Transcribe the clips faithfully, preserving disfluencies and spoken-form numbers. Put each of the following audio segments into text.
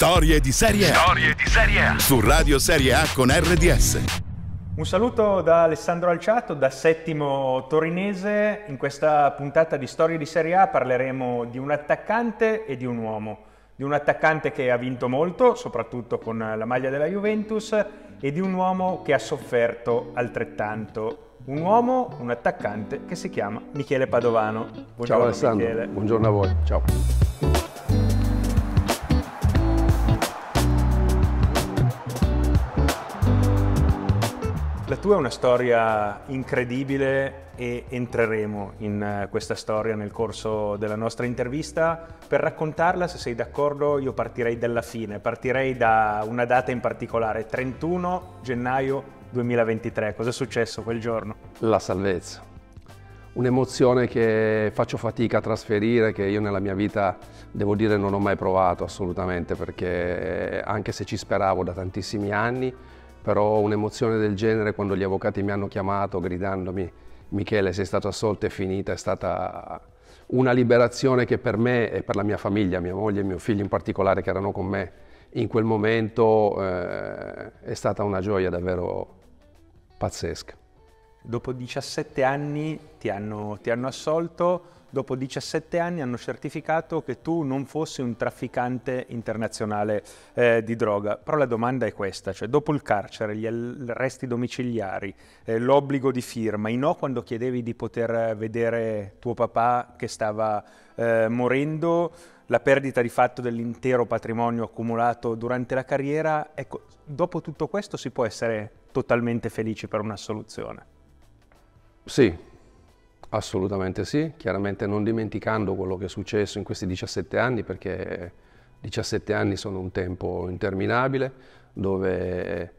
Storie di Serie A. Storie di Serie A. Su Radio Serie A con R D S. Un saluto da Alessandro Alciato, da Settimo Torinese. In questa puntata di Storie di Serie A parleremo di un attaccante e di un uomo. Di un attaccante che ha vinto molto, soprattutto con la maglia della Juventus, e di un uomo che ha sofferto altrettanto. Un uomo, un attaccante, che si chiama Michele Padovano. Buongiorno. Ciao Alessandro, Michele. Buongiorno a voi. Ciao. La tua è una storia incredibile e entreremo in questa storia nel corso della nostra intervista. Per raccontarla, se sei d'accordo, io partirei dalla fine, partirei da una data in particolare, trentuno gennaio duemilaventitré. Cosa è successo quel giorno? La salvezza. Un'emozione che faccio fatica a trasferire, che io nella mia vita, devo dire, non ho mai provato assolutamente, perché anche se ci speravo da tantissimi anni, però un'emozione del genere, quando gli avvocati mi hanno chiamato gridandomi Michele sei stato assolto, è finita, è stata una liberazione che per me e per la mia famiglia, mia moglie e mio figlio in particolare che erano con me in quel momento, eh, è stata una gioia davvero pazzesca. Dopo diciassette anni ti hanno, ti hanno assolto, dopo diciassette anni hanno certificato che tu non fossi un trafficante internazionale eh, di droga. Però la domanda è questa, cioè dopo il carcere, gli arresti domiciliari, eh, l'obbligo di firma, i no quando chiedevi di poter vedere tuo papà che stava eh, morendo, la perdita di fatto dell'intero patrimonio accumulato durante la carriera, ecco, dopo tutto questo si può essere totalmente felici per una assoluzione? Sì. Assolutamente sì, chiaramente non dimenticando quello che è successo in questi diciassette anni, perché diciassette anni sono un tempo interminabile, dove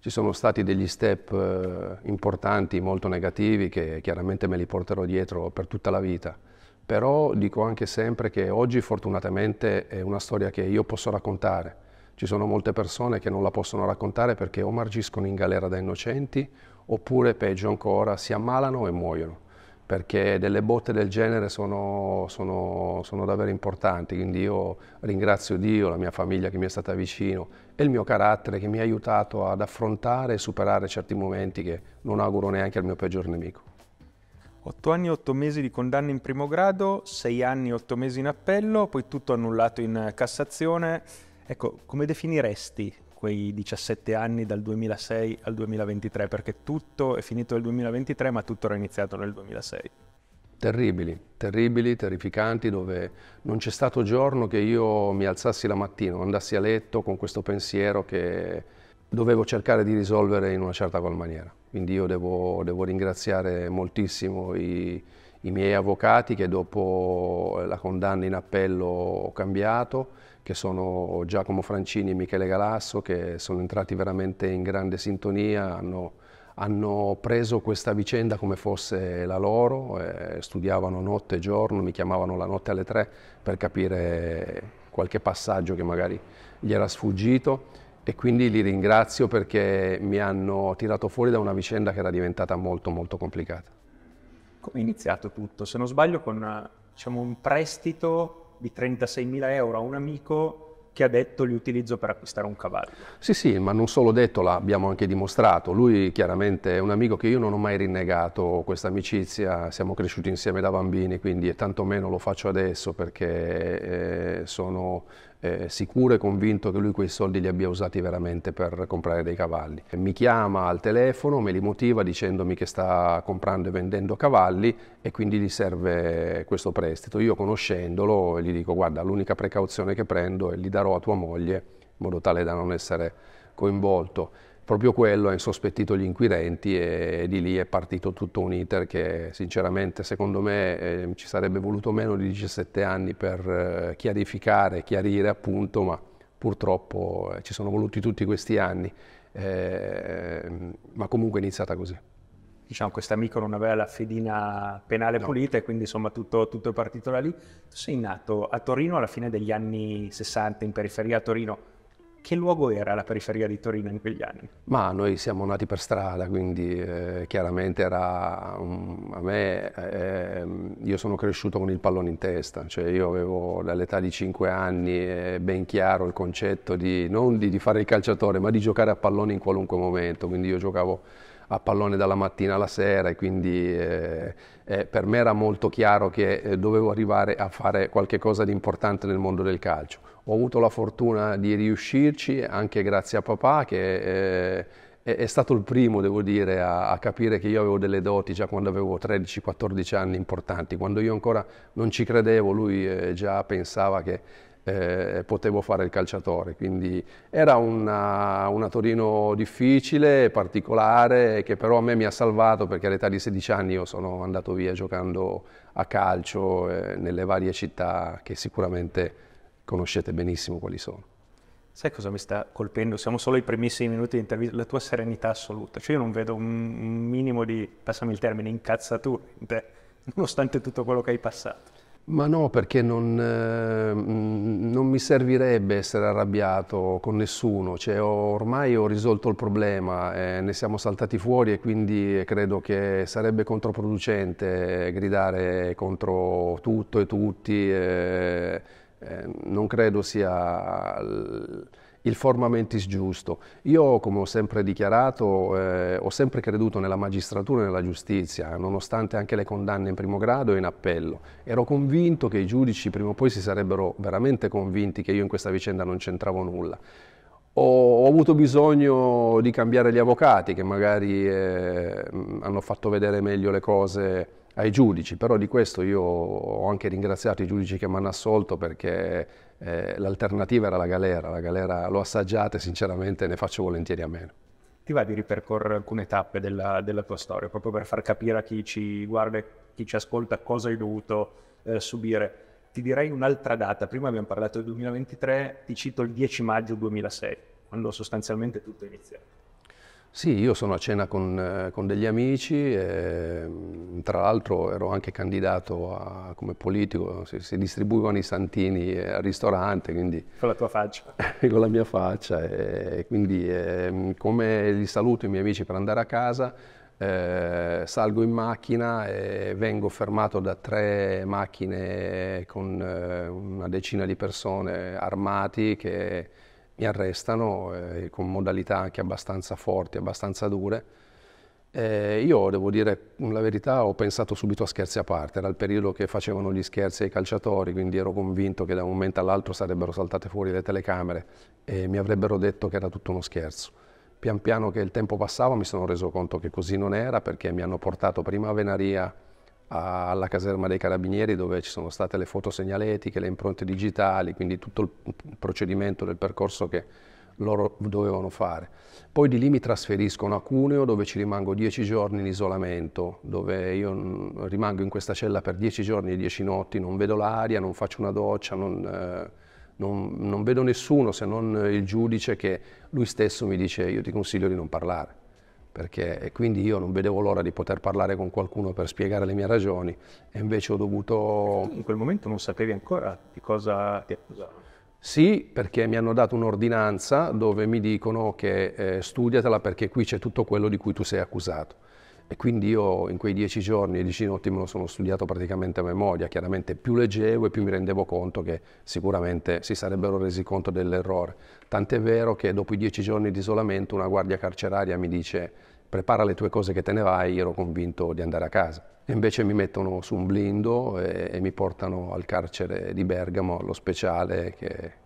ci sono stati degli step importanti, molto negativi, che chiaramente me li porterò dietro per tutta la vita. Però dico anche sempre che oggi fortunatamente è una storia che io posso raccontare. Ci sono molte persone che non la possono raccontare perché o marciscono in galera da innocenti, oppure peggio ancora si ammalano e muoiono. Perché delle botte del genere sono, sono, sono davvero importanti, quindi io ringrazio Dio, la mia famiglia che mi è stata vicino e il mio carattere che mi ha aiutato ad affrontare e superare certi momenti che non auguro neanche al mio peggior nemico. otto anni e otto mesi di condanna in primo grado, sei anni e otto mesi in appello, poi tutto annullato in Cassazione. Ecco, come definiresti quei diciassette anni dal duemilasei al duemilaventitré, perché tutto è finito nel duemilaventitré, ma tutto era iniziato nel duemilasei. Terribili, terribili, terrificanti, dove non c'è stato giorno che io mi alzassi la mattina, andassi a letto con questo pensiero che dovevo cercare di risolvere in una certa qual maniera. Quindi io devo, devo ringraziare moltissimo i, i miei avvocati che dopo la condanna in appello ho cambiato, che sono Giacomo Francini e Michele Galasso, che sono entrati veramente in grande sintonia, hanno, hanno preso questa vicenda come fosse la loro, eh, studiavano notte e giorno, mi chiamavano la notte alle tre per capire qualche passaggio che magari gli era sfuggito, e quindi li ringrazio perché mi hanno tirato fuori da una vicenda che era diventata molto molto complicata. Come è iniziato tutto? Se non sbaglio con, diciamo, un prestito di trentaseimila euro a un amico che ha detto li utilizzo per acquistare un cavallo. Sì, sì, ma non solo detto, l'abbiamo anche dimostrato. Lui chiaramente è un amico che io non ho mai rinnegato questa amicizia, siamo cresciuti insieme da bambini, quindi e tantomeno lo faccio adesso perché eh, sono eh, sicuro e convinto che lui quei soldi li abbia usati veramente per comprare dei cavalli. Mi chiama al telefono, me li motiva dicendomi che sta comprando e vendendo cavalli e quindi gli serve questo prestito. Io conoscendolo gli dico guarda, l'unica precauzione che prendo è lì da a tua moglie, in modo tale da non essere coinvolto. Proprio quello ha insospettito gli inquirenti e di lì è partito tutto un iter che sinceramente secondo me eh, ci sarebbe voluto meno di diciassette anni per eh, chiarificare, chiarire appunto, ma purtroppo eh, ci sono voluti tutti questi anni, eh, ma comunque è iniziata così. Diciamo, quest'amico non aveva la fedina penale no. pulita e quindi insomma tutto, tutto è partito da lì. Tu sei nato a Torino alla fine degli anni sessanta, in periferia a Torino. Che luogo era la periferia di Torino in quegli anni? Ma noi siamo nati per strada, quindi eh, chiaramente era um, a me, eh, io sono cresciuto con il pallone in testa, cioè io avevo dall'età di cinque anni eh, ben chiaro il concetto di non di, di fare il calciatore, ma di giocare a pallone in qualunque momento, quindi io giocavo a pallone dalla mattina alla sera e quindi eh, eh, per me era molto chiaro che eh, dovevo arrivare a fare qualche cosa di importante nel mondo del calcio. Ho avuto la fortuna di riuscirci anche grazie a papà che eh, è, è stato il primo, devo dire, a, a capire che io avevo delle doti già quando avevo tredici quattordici anni importanti. Quando io ancora non ci credevo, lui eh, già pensava che Eh, potevo fare il calciatore, quindi era una, una Torino difficile, particolare, che però a me mi ha salvato, perché all'età di sedici anni io sono andato via giocando a calcio eh, nelle varie città che sicuramente conoscete benissimo quali sono. Sai cosa mi sta colpendo? Siamo solo ai primissimi minuti di intervista, la tua serenità assoluta, cioè io non vedo un minimo di, passami il termine, incazzatura in te, nonostante tutto quello che hai passato. Ma no, perché non, eh, non mi servirebbe essere arrabbiato con nessuno, cioè, ho, ormai ho risolto il problema, eh, ne siamo saltati fuori e quindi credo che sarebbe controproducente gridare contro tutto e tutti, eh, eh, non credo sia il formamentis giusto. Io, come ho sempre dichiarato, eh, ho sempre creduto nella magistratura e nella giustizia, nonostante anche le condanne in primo grado e in appello. Ero convinto che i giudici prima o poi si sarebbero veramente convinti che io in questa vicenda non c'entravo nulla. Ho, ho avuto bisogno di cambiare gli avvocati, che magari eh, hanno fatto vedere meglio le cose ai giudici, però di questo io ho anche ringraziato i giudici che mi hanno assolto, perché eh, l'alternativa era la galera, la galera l'ho assaggiata e sinceramente ne faccio volentieri a meno. Ti va di ripercorrere alcune tappe della, della tua storia, proprio per far capire a chi ci guarda e chi ci ascolta cosa hai dovuto eh, subire? Ti direi un'altra data, prima abbiamo parlato del duemilaventitré, ti cito il dieci maggio duemilasei, quando sostanzialmente tutto è iniziato. Sì, io sono a cena con, con degli amici, e, tra l'altro ero anche candidato a, come politico, si, si distribuivano i santini al ristorante, quindi... Con la tua faccia. Con la mia faccia, e quindi e, come li saluto i miei amici per andare a casa, eh, salgo in macchina e vengo fermato da tre macchine con eh, una decina di persone armati che... mi arrestano eh, con modalità anche abbastanza forti, abbastanza dure. Eh, io devo dire la verità, ho pensato subito a scherzi a parte, era il periodo che facevano gli scherzi ai calciatori, quindi ero convinto che da un momento all'altro sarebbero saltate fuori le telecamere e mi avrebbero detto che era tutto uno scherzo. Pian piano che il tempo passava mi sono reso conto che così non era, perché mi hanno portato prima a Venaria, alla caserma dei carabinieri, dove ci sono state le foto segnaletiche, le impronte digitali, quindi tutto il procedimento del percorso che loro dovevano fare. Poi di lì mi trasferiscono a Cuneo, dove ci rimango dieci giorni in isolamento, dove io rimango in questa cella per dieci giorni e dieci notti, non vedo l'aria, non faccio una doccia, non, eh, non, non vedo nessuno se non il giudice, che lui stesso mi dice: io ti consiglio di non parlare. Perché, e quindi io non vedevo l'ora di poter parlare con qualcuno per spiegare le mie ragioni, e invece ho dovuto... In quel momento non sapevi ancora di cosa ti accusavano? Sì, perché mi hanno dato un'ordinanza dove mi dicono che eh, studiatela, perché qui c'è tutto quello di cui tu sei accusato. E quindi io in quei dieci giorni e dieci notti me lo sono studiato praticamente a memoria. Chiaramente più leggevo e più mi rendevo conto che sicuramente si sarebbero resi conto dell'errore. Tant'è vero che dopo i dieci giorni di isolamento una guardia carceraria mi dice: prepara le tue cose che te ne vai. Io ero convinto di andare a casa. E invece mi mettono su un blindo e, e mi portano al carcere di Bergamo, allo speciale, che...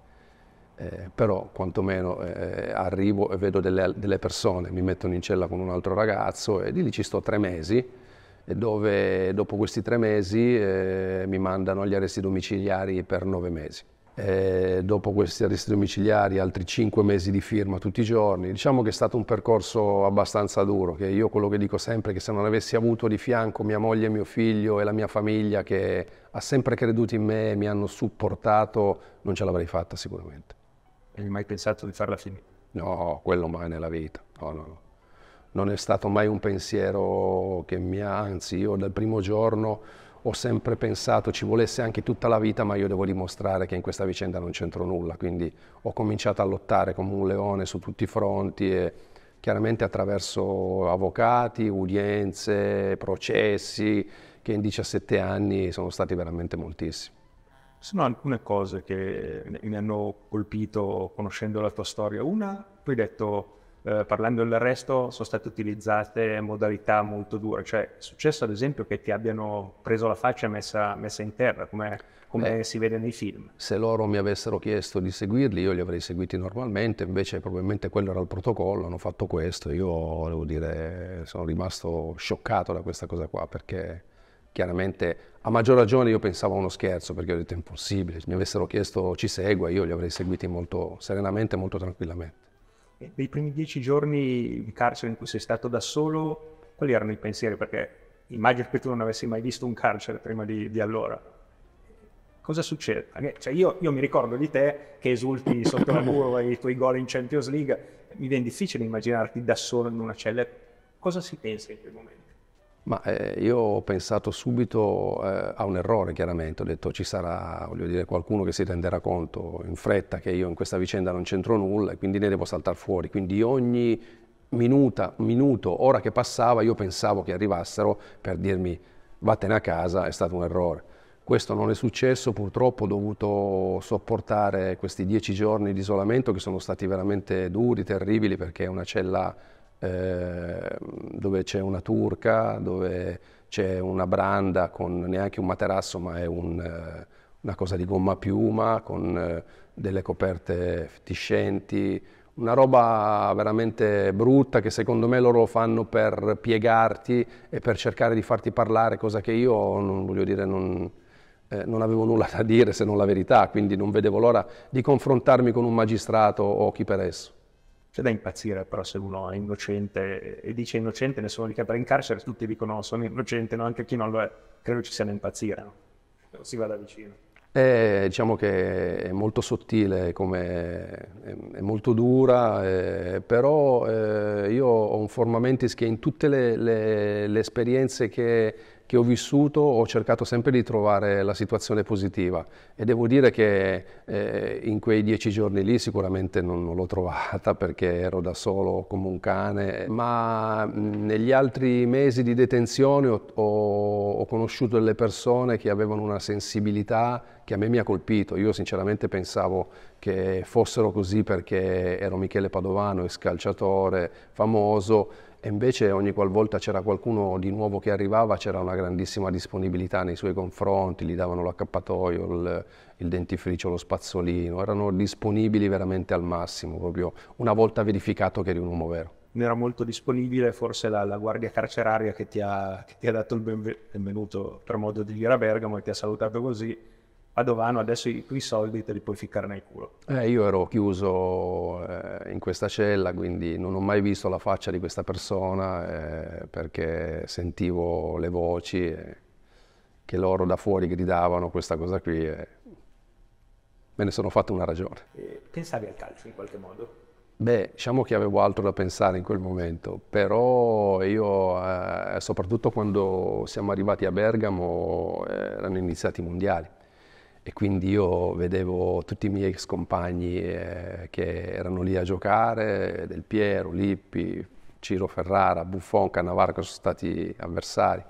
Eh, però quantomeno eh, arrivo e vedo delle, delle persone, mi mettono in cella con un altro ragazzo e di lì ci sto tre mesi, dove dopo questi tre mesi eh, mi mandano agli arresti domiciliari per nove mesi. E dopo questi arresti domiciliari altri cinque mesi di firma tutti i giorni. Diciamo che è stato un percorso abbastanza duro, che io quello che dico sempre è che se non avessi avuto di fianco mia moglie, mio figlio e la mia famiglia, che ha sempre creduto in me e mi hanno supportato, non ce l'avrei fatta sicuramente. Hai mai pensato di farla finita? No, quello mai nella vita, no, no, no. Non è stato mai un pensiero che mi ha, anzi, io dal primo giorno ho sempre pensato ci volesse anche tutta la vita, ma io devo dimostrare che in questa vicenda non c'entro nulla, quindi ho cominciato a lottare come un leone su tutti i fronti e chiaramente attraverso avvocati, udienze, processi, che in diciassette anni sono stati veramente moltissimi. Sono alcune cose che mi hanno colpito conoscendo la tua storia. Una, tu hai detto, eh, parlando dell'arresto, sono state utilizzate modalità molto dure. Cioè, è successo ad esempio che ti abbiano preso la faccia e messa, messa in terra, come, come eh, si vede nei film. Se loro mi avessero chiesto di seguirli, io li avrei seguiti normalmente, invece probabilmente quello era il protocollo, hanno fatto questo. Io, devo dire, sono rimasto scioccato da questa cosa qua, perché... Chiaramente, a maggior ragione io pensavo a uno scherzo, perché ho detto è impossibile. Mi avessero chiesto ci segua, io li avrei seguiti molto serenamente, molto tranquillamente. E nei primi dieci giorni di carcere in cui sei stato da solo, quali erano i pensieri? Perché immagino che tu non avessi mai visto un carcere prima di, di allora. Cosa succede? Cioè io, io mi ricordo di te che esulti sotto la curva i tuoi gol in Champions League. Mi viene difficile immaginarti da solo in una cella. Cosa si pensa in quel momento? Ma eh, io ho pensato subito eh, a un errore, chiaramente. Ho detto ci sarà, voglio dire, qualcuno che si renderà conto in fretta che io in questa vicenda non c'entro nulla e quindi ne devo saltare fuori. Quindi ogni minuta, minuto, ora che passava io pensavo che arrivassero per dirmi vattene a casa, è stato un errore. Questo non è successo, purtroppo ho dovuto sopportare questi dieci giorni di isolamento che sono stati veramente duri, terribili, perché è una cella... Eh, dove c'è una turca, dove c'è una branda con neanche un materasso, ma è un, eh, una cosa di gomma a piuma con eh, delle coperte fatiscenti, una roba veramente brutta che secondo me loro fanno per piegarti e per cercare di farti parlare, cosa che io non voglio dire non... Eh, non avevo nulla da dire se non la verità, quindi non vedevo l'ora di confrontarmi con un magistrato o chi per esso. C'è da impazzire però se uno è innocente e dice innocente, nessuno li capirà in carcere, tutti dicono sono innocente, no? Anche chi non lo è, credo ci sia da impazzire, no? Non si va da vicino. Eh, diciamo che è molto sottile, come è molto dura, eh, però eh, io ho un formamentis che in tutte le, le, le esperienze che, che ho vissuto ho cercato sempre di trovare la situazione positiva e devo dire che eh, in quei dieci giorni lì sicuramente non, non l'ho trovata, perché ero da solo come un cane, ma mh, negli altri mesi di detenzione ho, ho, ho conosciuto delle persone che avevano una sensibilità che a me mi ha colpito. Io sinceramente pensavo che fossero così perché ero Michele Padovano, ex calciatore famoso, e invece ogni qualvolta c'era qualcuno di nuovo che arrivava c'era una grandissima disponibilità nei suoi confronti, gli davano l'accappatoio, il, il dentifricio, lo spazzolino, erano disponibili veramente al massimo, proprio una volta verificato che eri un uomo vero. Era molto disponibile forse la, la guardia carceraria che ti ha, che ti ha dato il benvenuto, per modo di dire, a Bergamo, e ti ha salutato così. Padovano, adesso i tuoi soldi te li puoi ficcare nel culo. Eh, io ero chiuso eh, in questa cella, quindi non ho mai visto la faccia di questa persona eh, perché sentivo le voci eh, che loro da fuori gridavano questa cosa qui. Eh. Me ne sono fatta una ragione. Eh, pensavi al calcio in qualche modo? Beh, diciamo che avevo altro da pensare in quel momento, però io, eh, soprattutto quando siamo arrivati a Bergamo, eh, erano iniziati i mondiali. E quindi io vedevo tutti i miei ex compagni eh, che erano lì a giocare, Del Piero, Lippi, Ciro Ferrara, Buffon, Cannavarco, sono stati avversari,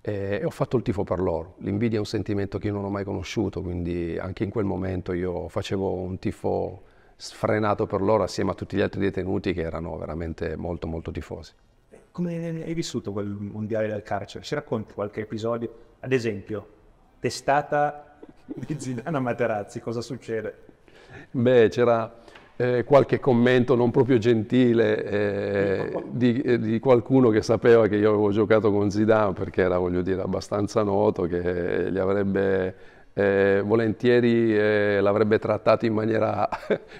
e, e ho fatto il tifo per loro. L'invidia è un sentimento che io non ho mai conosciuto, quindi anche in quel momento io facevo un tifo sfrenato per loro assieme a tutti gli altri detenuti che erano veramente molto molto tifosi. Come hai vissuto quel mondiale del carcere? Ci racconti qualche episodio? Ad esempio, testata... di Zidane a Materazzi, cosa succede? Beh, c'era eh, qualche commento non proprio gentile eh, no. di, eh, di qualcuno che sapeva che io avevo giocato con Zidane, perché era, voglio dire, abbastanza noto che gli avrebbe eh, volentieri eh, l'avrebbe trattato in maniera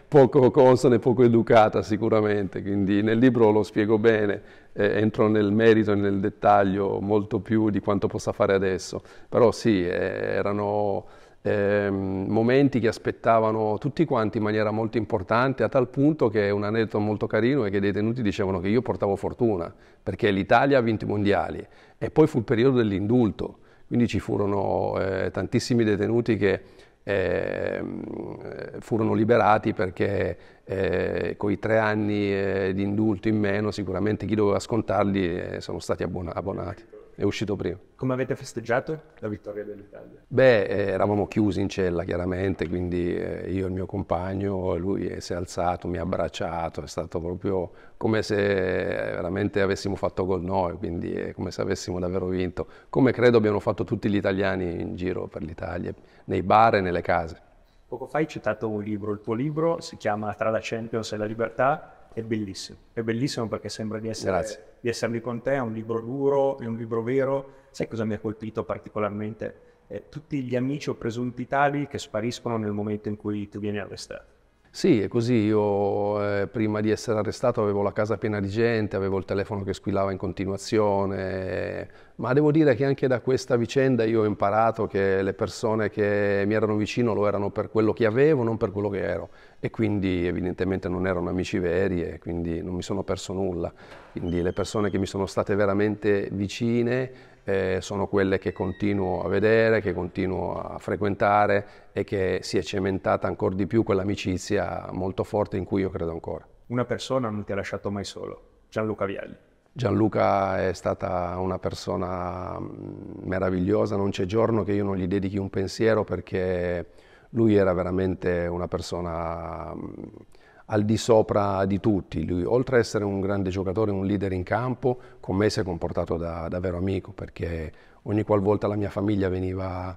poco consona e poco educata sicuramente, quindi nel libro lo spiego bene. Eh, entro nel merito e nel dettaglio molto più di quanto possa fare adesso, però sì, eh, erano eh, momenti che aspettavano tutti quanti in maniera molto importante, a tal punto che un aneddoto molto carino è che i detenuti dicevano che io portavo fortuna perché l'Italia ha vinto i mondiali e poi fu il periodo dell'indulto. Quindi ci furono eh, tantissimi detenuti che eh, furono liberati perché eh, con i tre anni eh, di indulto in meno sicuramente chi doveva scontarli eh, sono stati abbon- abbonati. È uscito prima. Come avete festeggiato la vittoria dell'Italia? Beh, eh, eravamo chiusi in cella chiaramente, quindi eh, io e il mio compagno, lui eh, si è alzato, mi ha abbracciato, è stato proprio come se veramente avessimo fatto gol noi, quindi è come se avessimo davvero vinto, come credo abbiano fatto tutti gli italiani in giro per l'Italia, nei bar e nelle case. Poco fa hai citato un libro, il tuo libro si chiama Tra la Champions e la Libertà. È bellissimo, è bellissimo perché sembra di essere di essermi con te, è un libro duro, è un libro vero. Sai cosa mi ha colpito particolarmente? Eh, tutti gli amici o presunti tali che spariscono nel momento in cui tu vieni arrestato. Sì, è così. Io eh, prima di essere arrestato avevo la casa piena di gente, avevo il telefono che squillava in continuazione, ma devo dire che anche da questa vicenda io ho imparato che le persone che mi erano vicino lo erano per quello che avevo, non per quello che ero. E quindi evidentemente non erano amici veri e quindi non mi sono perso nulla. Quindi le persone che mi sono state veramente vicine eh, sono quelle che continuo a vedere, che continuo a frequentare e che si è cementata ancora di più quell'amicizia molto forte in cui io credo ancora. Una persona non ti ha lasciato mai solo, Gianluca Vialli. Gianluca è stata una persona meravigliosa, non c'è giorno che io non gli dedichi un pensiero perché lui era veramente una persona al di sopra di tutti. Lui, oltre ad essere un grande giocatore, un leader in campo, con me si è comportato da, da vero amico, perché ogni qualvolta la mia famiglia veniva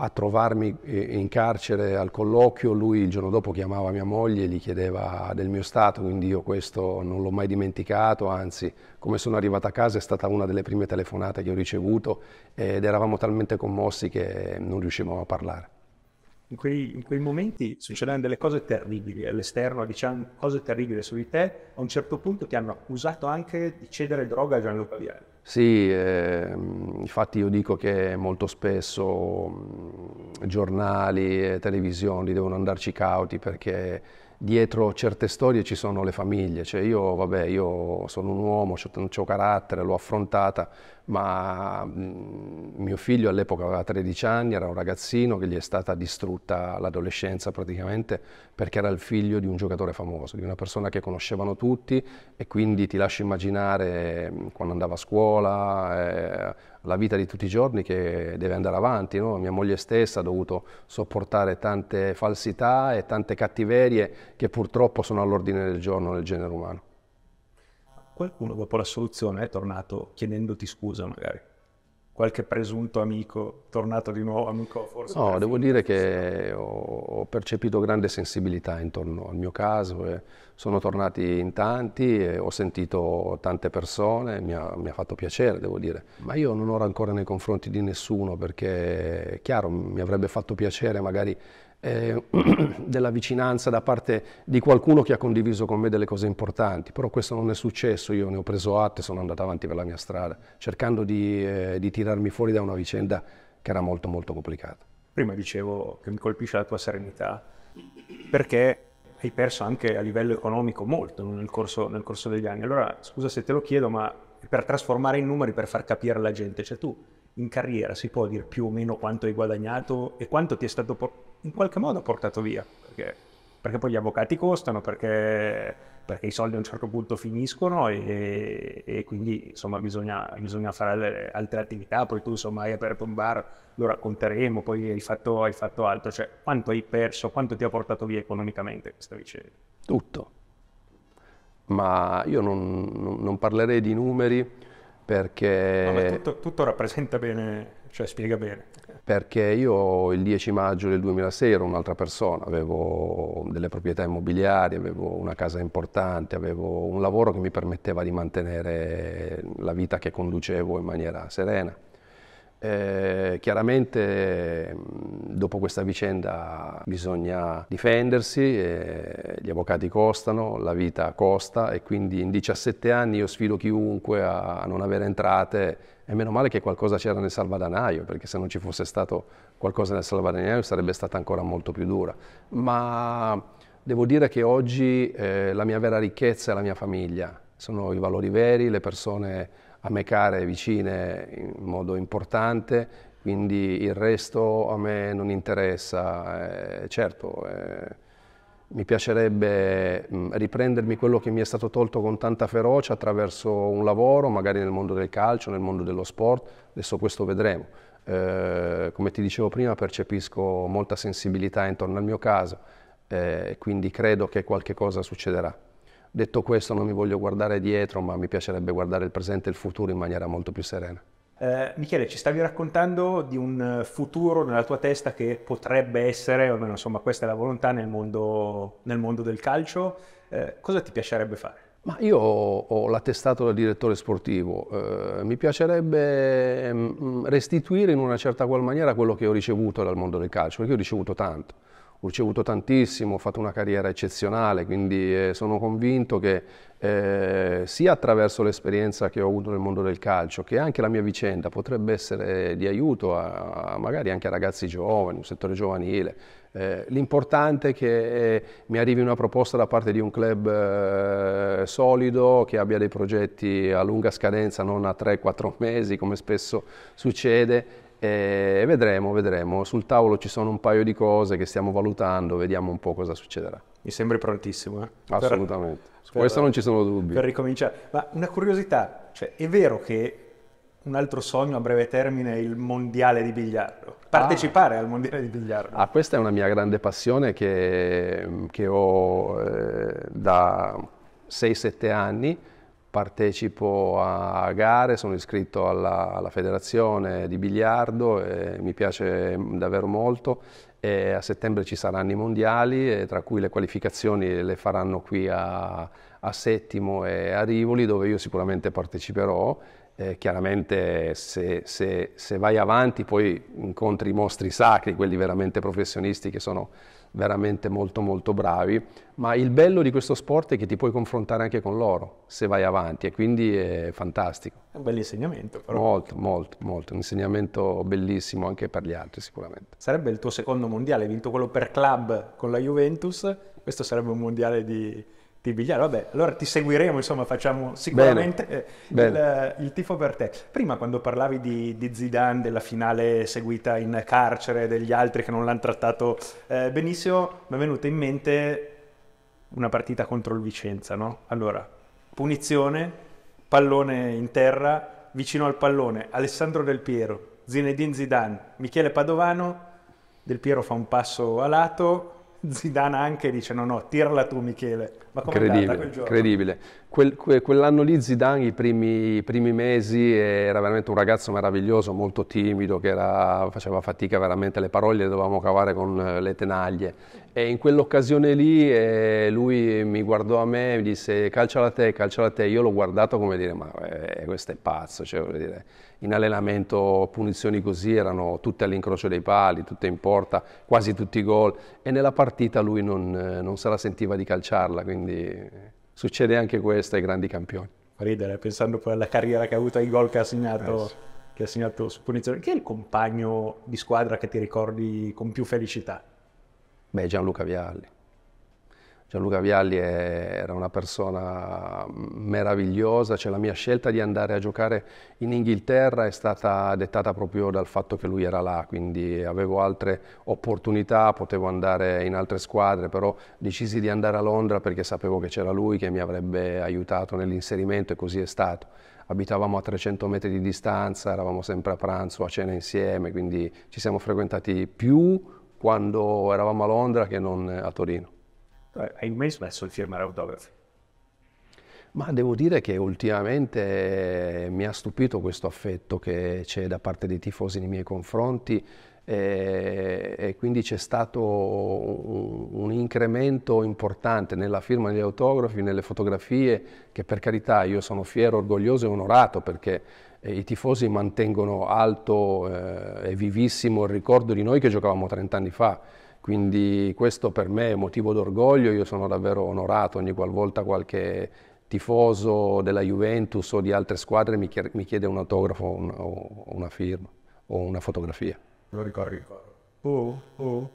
a trovarmi in carcere al colloquio, lui il giorno dopo chiamava mia moglie e gli chiedeva del mio stato, quindi io questo non l'ho mai dimenticato, anzi, come sono arrivato a casa è stata una delle prime telefonate che ho ricevuto ed eravamo talmente commossi che non riuscivamo a parlare. In quei, in quei momenti succedevano delle cose terribili all'esterno, diciamo cose terribili su di te, a un certo punto ti hanno accusato anche di cedere droga a Gianluca Vialli. Sì, eh, infatti io dico che molto spesso mh, giornali e televisioni devono andarci cauti perché dietro certe storie ci sono le famiglie, cioè io, vabbè, io sono un uomo, ho carattere, l'ho affrontata, ma mh, mio figlio all'epoca aveva tredici anni, era un ragazzino che gli è stata distrutta l'adolescenza praticamente perché era il figlio di un giocatore famoso, di una persona che conoscevano tutti e quindi ti lascio immaginare quando andava a scuola, eh, la vita di tutti i giorni che deve andare avanti, no? Mia moglie stessa ha dovuto sopportare tante falsità e tante cattiverie che purtroppo sono all'ordine del giorno nel genere umano. Qualcuno dopo l'assoluzione è tornato chiedendoti scusa magari? Qualche presunto amico, tornato di nuovo amico forse? No, devo dire che ho percepito grande sensibilità intorno al mio caso, e sono tornati in tanti, e ho sentito tante persone, mi ha, mi ha fatto piacere, devo dire. Ma io non oro ancora nei confronti di nessuno perché, è chiaro, mi avrebbe fatto piacere magari Eh, della vicinanza da parte di qualcuno che ha condiviso con me delle cose importanti, però questo non è successo, io ne ho preso atto e sono andato avanti per la mia strada, cercando di, eh, di tirarmi fuori da una vicenda che era molto molto complicata. Prima dicevo che mi colpisce la tua serenità, perché hai perso anche a livello economico molto nel corso, nel corso degli anni, allora scusa se te lo chiedo, ma per trasformare in numeri, per far capire alla gente, cioè tu in carriera si può dire più o meno quanto hai guadagnato e quanto ti è stato in qualche modo portato via, perché, perché poi gli avvocati costano, perché, perché i soldi a un certo punto finiscono e, e quindi insomma bisogna, bisogna fare altre attività, poi tu insomma hai aperto un bar, lo racconteremo, poi hai fatto, hai fatto altro, cioè quanto hai perso, quanto ti ha portato via economicamente questa vicenda? Tutto, ma io non, non parlerei di numeri perché... No, ma tutto, tutto rappresenta bene, cioè spiega bene. Perché io il dieci maggio del duemilasei ero un'altra persona, avevo delle proprietà immobiliari, avevo una casa importante, avevo un lavoro che mi permetteva di mantenere la vita che conducevo in maniera serena. Eh, chiaramente dopo questa vicenda bisogna difendersi, eh, gli avvocati costano, la vita costa e quindi in diciassette anni io sfido chiunque a non avere entrate e meno male che qualcosa c'era nel salvadanaio perché se non ci fosse stato qualcosa nel salvadanaio sarebbe stata ancora molto più dura, ma devo dire che oggi eh, la mia vera ricchezza è la mia famiglia, sono i valori veri, le persone a me care, vicine in modo importante, quindi il resto a me non interessa. Eh, certo, eh, mi piacerebbe riprendermi quello che mi è stato tolto con tanta ferocia attraverso un lavoro, magari nel mondo del calcio, nel mondo dello sport, adesso questo vedremo. Eh, come ti dicevo prima, percepisco molta sensibilità intorno al mio caso e eh, quindi credo che qualche cosa succederà. Detto questo, non mi voglio guardare dietro, ma mi piacerebbe guardare il presente e il futuro in maniera molto più serena. Eh, Michele, ci stavi raccontando di un futuro nella tua testa che potrebbe essere, o almeno insomma questa è la volontà, nel mondo, nel mondo del calcio. Eh, cosa ti piacerebbe fare? Ma io ho l'attestato da direttore sportivo, eh, mi piacerebbe restituire in una certa qual maniera quello che ho ricevuto dal mondo del calcio, perché ho ricevuto tanto, ho ricevuto tantissimo, ho fatto una carriera eccezionale, quindi eh, sono convinto che eh, sia attraverso l'esperienza che ho avuto nel mondo del calcio, che anche la mia vicenda potrebbe essere di aiuto a, a magari anche a ragazzi giovani, un settore giovanile. Eh, l'importante è che eh, mi arrivi una proposta da parte di un club eh, solido, che abbia dei progetti a lunga scadenza, non a tre quattro mesi come spesso succede, e vedremo, vedremo. Sul tavolo ci sono un paio di cose che stiamo valutando, vediamo un po' cosa succederà. Mi sembri prontissimo, eh? Assolutamente, per, su per, questo non ci sono dubbi. Per ricominciare, ma una curiosità, cioè, è vero che un altro sogno a breve termine è il mondiale di biliardo? Partecipare ah, al mondiale di biliardo. Ah, questa è una mia grande passione che, che ho eh, da sei sette anni. Partecipo a gare, sono iscritto alla, alla federazione di biliardo, e mi piace davvero molto. E a settembre ci saranno i mondiali, e tra cui le qualificazioni le faranno qui a, a Settimo e a Rivoli, dove io sicuramente parteciperò. Eh, chiaramente se, se, se vai avanti poi incontri i mostri sacri, quelli veramente professionisti che sono veramente molto molto bravi, ma il bello di questo sport è che ti puoi confrontare anche con loro se vai avanti, e quindi è fantastico. È un bel insegnamento, però. Molto, molto, molto, un insegnamento bellissimo anche per gli altri sicuramente. Sarebbe il tuo secondo mondiale, hai vinto quello per club con la Juventus, questo sarebbe un mondiale di... di biliardo. Vabbè, allora ti seguiremo, insomma, facciamo sicuramente bene, bene. Il, il tifo per te. Prima, quando parlavi di, di Zidane, della finale seguita in carcere, degli altri che non l'hanno trattato eh, benissimo, mi è venuta in mente una partita contro il Vicenza, no? Allora, punizione, pallone in terra, vicino al pallone Alessandro Del Piero, Zinedine Zidane, Michele Padovano. Del Piero fa un passo a lato, Zidane anche dice no no, tirala tu Michele. Ma com'è andata quel giorno? Incredibile, quel, que, quell'anno lì Zidane i primi, i primi mesi era veramente un ragazzo meraviglioso, molto timido, che era, faceva fatica veramente, le parole le dovevamo cavare con le tenaglie, e in quell'occasione lì eh, lui mi guardò a me e mi disse calciala te, calciala te. Io l'ho guardato come dire ma eh, questo è pazzo, cioè, voglio dire, in allenamento punizioni così erano tutte all'incrocio dei pali, tutte in porta, quasi tutti i gol, e nella partita lui non, non se la sentiva di calciarla, quindi succede anche questo ai grandi campioni. Fa ridere, pensando poi alla carriera che ha avuto, ai gol che ha segnato, eh sì. che ha segnato su punizione. Chi è il compagno di squadra che ti ricordi con più felicità? Beh, Gianluca Vialli. Gianluca Vialli è, era una persona meravigliosa, cioè la mia scelta di andare a giocare in Inghilterra è stata dettata proprio dal fatto che lui era là, quindi avevo altre opportunità, potevo andare in altre squadre, però decisi di andare a Londra perché sapevo che c'era lui che mi avrebbe aiutato nell'inserimento, e così è stato. Abitavamo a trecento metri di distanza, eravamo sempre a pranzo, a cena insieme, quindi ci siamo frequentati più quando eravamo a Londra che non a Torino. Hai mai smesso di firmare autografi? Ma devo dire che ultimamente mi ha stupito questo affetto che c'è da parte dei tifosi nei miei confronti, e, e quindi c'è stato un, un incremento importante nella firma degli autografi, nelle fotografie, che per carità io sono fiero, orgoglioso e onorato, perché i tifosi mantengono alto eh, e vivissimo il ricordo di noi che giocavamo trenta anni fa. Quindi questo per me è motivo d'orgoglio, io sono davvero onorato ogni qualvolta qualche tifoso della Juventus o di altre squadre mi chiede un autografo o una firma o una fotografia. Lo ricordi? Oh, oh.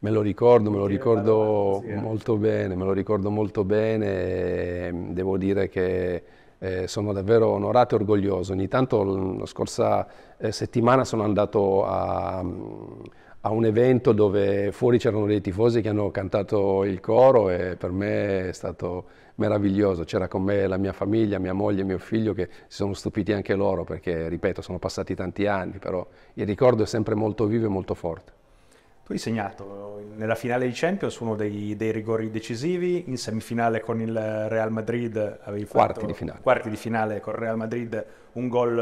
Me lo ricordo, me lo ricordo molto bene, me lo ricordo molto bene, devo dire che Eh, sono davvero onorato e orgoglioso. Ogni tanto la scorsa eh, settimana sono andato a, a un evento dove fuori c'erano dei tifosi che hanno cantato il coro e per me è stato meraviglioso. C'era con me la mia famiglia, mia moglie e mio figlio, che si sono stupiti anche loro perché, ripeto, sono passati tanti anni, però il ricordo è sempre molto vivo e molto forte. Tu hai segnato nella finale di Champions uno dei, dei rigori decisivi, in semifinale con il Real Madrid avevi quarti fatto di finale. quarti di finale con il Real Madrid, un gol,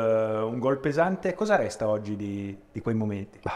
un gol pesante. Cosa resta oggi di, di quei momenti? Ah,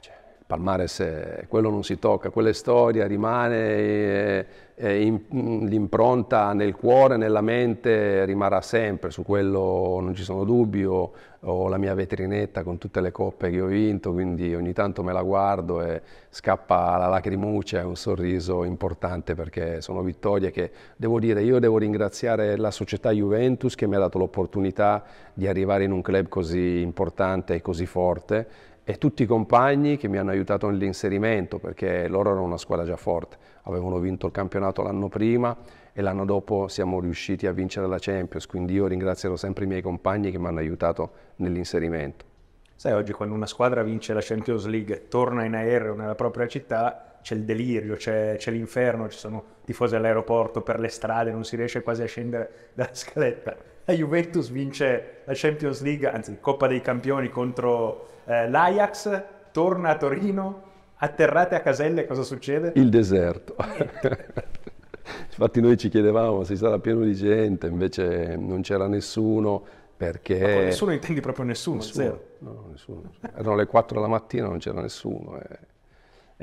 cioè, il palmarès, quello non si tocca, quella è storia, rimane, l'impronta nel cuore, nella mente rimarrà sempre, su quello non ci sono dubbi. Ho, ho la mia vetrinetta con tutte le coppe che ho vinto, quindi ogni tanto me la guardo e scappa la lacrimuccia e un sorriso importante, perché sono vittorie che devo dire, io devo ringraziare la società Juventus che mi ha dato l'opportunità di arrivare in un club così importante e così forte, e tutti i compagni che mi hanno aiutato nell'inserimento, perché loro erano una squadra già forte, avevano vinto il campionato l'anno prima e l'anno dopo siamo riusciti a vincere la Champions, quindi io ringrazierò sempre i miei compagni che mi hanno aiutato nell'inserimento. Sai, oggi quando una squadra vince la Champions League, torna in aereo nella propria città, c'è il delirio, c'è l'inferno, ci sono tifosi all'aeroporto, per le strade, non si riesce quasi a scendere dalla scaletta. La Juventus vince la Champions League, anzi Coppa dei Campioni contro eh, l'Ajax, torna a Torino, atterrate a Caselle, cosa succede? Il deserto. Infatti noi ci chiedevamo se sarà pieno di gente, invece non c'era nessuno, perché... Ma con nessuno intendi proprio nessuno? Nessuno, zero. No, nessuno. Erano le quattro della mattina, non c'era nessuno. E...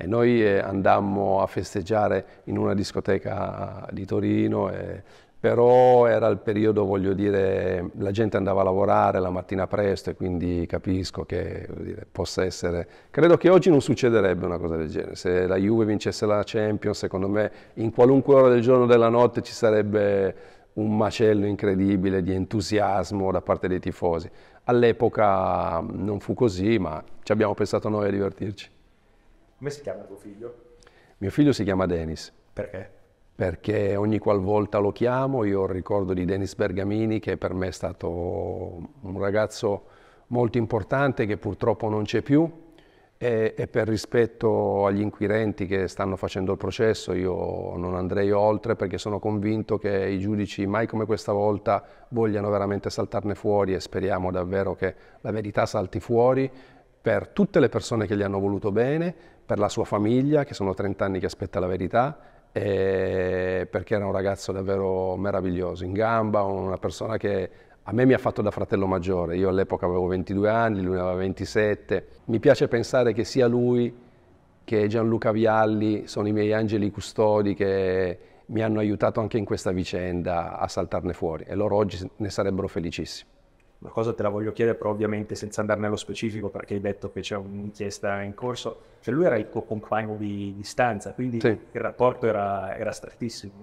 e noi andammo a festeggiare in una discoteca di Torino, e... però era il periodo, voglio dire, la gente andava a lavorare la mattina presto, e quindi capisco che, voglio dire, possa essere... Credo che oggi non succederebbe una cosa del genere. Se la Juve vincesse la Champions, secondo me, in qualunque ora del giorno o della notte ci sarebbe un macello incredibile di entusiasmo da parte dei tifosi. All'epoca non fu così, ma ci abbiamo pensato noi a divertirci. Come si chiama tuo figlio? Mio figlio si chiama Denis. Perché? Perché ogni qualvolta lo chiamo io ho il ricordo di Denis Bergamini, che per me è stato un ragazzo molto importante che purtroppo non c'è più, e, e per rispetto agli inquirenti che stanno facendo il processo io non andrei oltre, perché sono convinto che i giudici mai come questa volta vogliano veramente saltarne fuori, e speriamo davvero che la verità salti fuori per tutte le persone che gli hanno voluto bene, per la sua famiglia che sono trenta anni che aspetta la verità, e perché era un ragazzo davvero meraviglioso, in gamba, una persona che a me mi ha fatto da fratello maggiore. Io all'epoca avevo ventidue anni, lui aveva ventisette. Mi piace pensare che sia lui che Gianluca Vialli sono i miei angeli custodi che mi hanno aiutato anche in questa vicenda a saltarne fuori, e loro oggi ne sarebbero felicissimi. Una cosa te la voglio chiedere, però ovviamente senza andare nello specifico, perché hai detto che c'è un'inchiesta in corso. Cioè lui era il tuo compagno di, di stanza, quindi sì, il rapporto era, era strettissimo.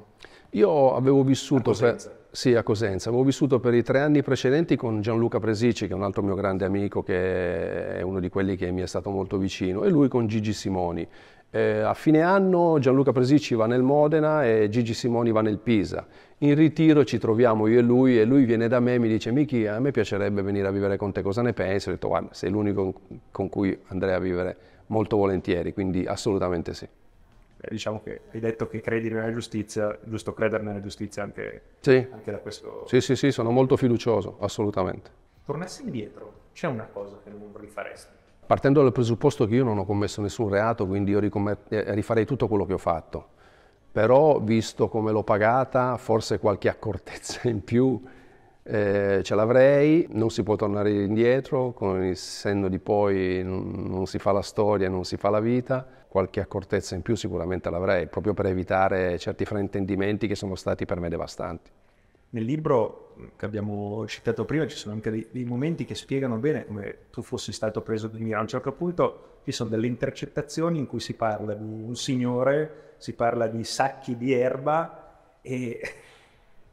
Io avevo vissuto a Cosenza. Per, sì, a Cosenza. Avevo vissuto per i tre anni precedenti con Gianluca Presicci, che è un altro mio grande amico, che è uno di quelli che mi è stato molto vicino, e lui con Gigi Simoni. Eh, a fine anno Gianluca Presicci va nel Modena e Gigi Simoni va nel Pisa. In ritiro ci troviamo io e lui, e lui viene da me e mi dice: Michi, a me piacerebbe venire a vivere con te, cosa ne pensi? Ho detto: guarda, sei l'unico con cui andrei a vivere molto volentieri, quindi assolutamente sì. Beh, diciamo che hai detto che credi nella giustizia, giusto credere nella giustizia anche, sì. anche da questo... Sì, sì, sì, sono molto fiducioso, assolutamente. Tornassi indietro, c'è una cosa che non rifaresti? Partendo dal presupposto che io non ho commesso nessun reato, quindi io rifarei tutto quello che ho fatto, però visto come l'ho pagata, forse qualche accortezza in più eh, ce l'avrei. Non si può tornare indietro, con il senno di poi non, non si fa la storia, non si fa la vita. Qualche accortezza in più sicuramente l'avrei, proprio per evitare certi fraintendimenti che sono stati per me devastanti. Nel libro che abbiamo citato prima ci sono anche dei, dei momenti che spiegano bene come tu fossi stato preso di mira. A un certo punto ci sono delle intercettazioni in cui si parla di un signore, si parla di sacchi di erba, e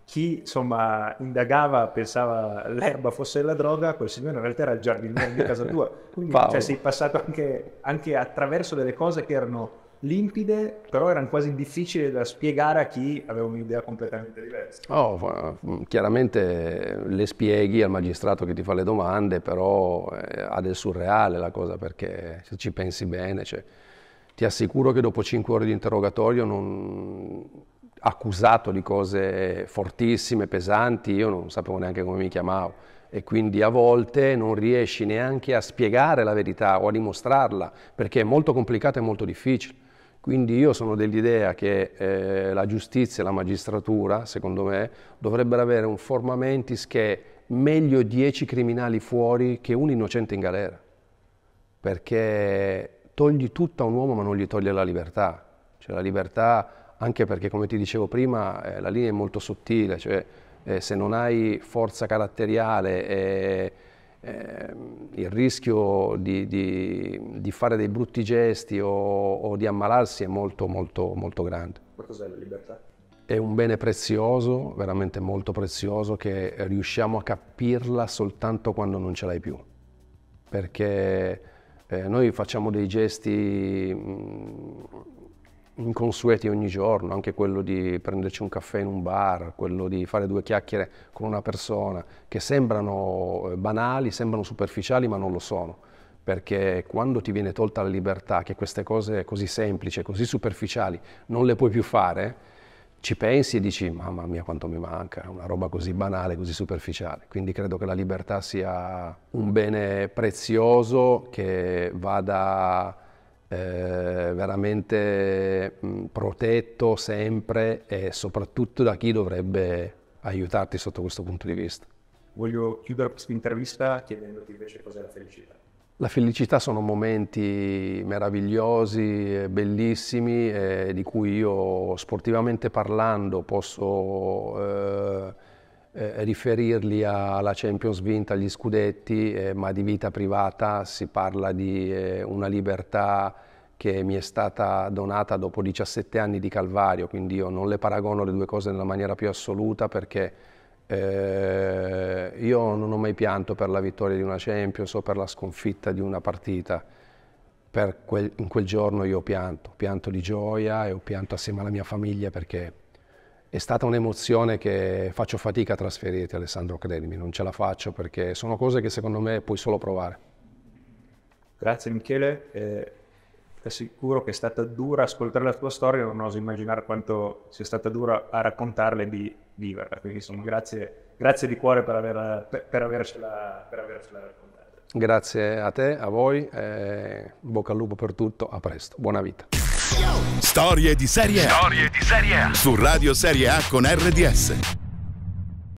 chi insomma indagava pensava l'erba fosse la droga, quel signore in realtà era il giardiniere di casa tua. Quindi cioè, sei passato anche, anche attraverso delle cose che erano limpide, però erano quasi difficili da spiegare a chi aveva un'idea completamente diversa. Oh, chiaramente le spieghi al magistrato che ti fa le domande, però ha del surreale la cosa, perché se ci pensi bene, cioè, ti assicuro che dopo cinque ore di interrogatorio, non... accusato di cose fortissime, pesanti, io non sapevo neanche come mi chiamavo, e quindi a volte non riesci neanche a spiegare la verità o a dimostrarla, perché è molto complicata e molto difficile. Quindi io sono dell'idea che eh, la giustizia e la magistratura, secondo me, dovrebbero avere un formamentis che meglio dieci criminali fuori che un innocente in galera. Perché togli tutto a un uomo ma non gli toglie la libertà. Cioè la libertà, anche perché come ti dicevo prima, eh, la linea è molto sottile, cioè eh, se non hai forza caratteriale e... Eh, il rischio di, di, di fare dei brutti gesti o, o di ammalarsi è molto molto molto grande. Ma cos'è la libertà? È un bene prezioso, veramente molto prezioso, che riusciamo a capirla soltanto quando non ce l'hai più, perché eh, noi facciamo dei gesti mh, inconsueti ogni giorno, anche quello di prenderci un caffè in un bar, quello di fare due chiacchiere con una persona, che sembrano banali, sembrano superficiali, ma non lo sono, perché quando ti viene tolta la libertà, che queste cose così semplici, così superficiali, non le puoi più fare, ci pensi e dici, mamma mia quanto mi manca, una roba così banale, così superficiale. Quindi credo che la libertà sia un bene prezioso che vada... Eh, veramente mh, protetto sempre e soprattutto da chi dovrebbe aiutarti sotto questo punto di vista. Voglio chiudere questa intervista chiedendoti invece cos'è la felicità. La felicità sono momenti meravigliosi, bellissimi, eh, di cui io sportivamente parlando posso eh, Eh, riferirli alla Champions vinta, agli scudetti, eh, ma di vita privata si parla di eh, una libertà che mi è stata donata dopo diciassette anni di calvario, quindi io non le paragono le due cose nella maniera più assoluta, perché eh, io non ho mai pianto per la vittoria di una Champions o per la sconfitta di una partita. Per quel, in quel giorno io ho pianto, ho pianto di gioia e ho pianto assieme alla mia famiglia, perché è stata un'emozione che faccio fatica a trasferirti, Alessandro, credimi, non ce la faccio, perché sono cose che secondo me puoi solo provare. Grazie Michele, eh, ti assicuro che è stata dura ascoltare la tua storia, non oso immaginare quanto sia stata dura a raccontarla e di viverla, quindi sono grazie, grazie di cuore per, aver, per, per, avercela, per avercela raccontata. Grazie a te, a voi, eh, bocca al lupo per tutto, a presto, buona vita. Storie di Serie A. Storie di Serie A su Radio Serie A con R D S.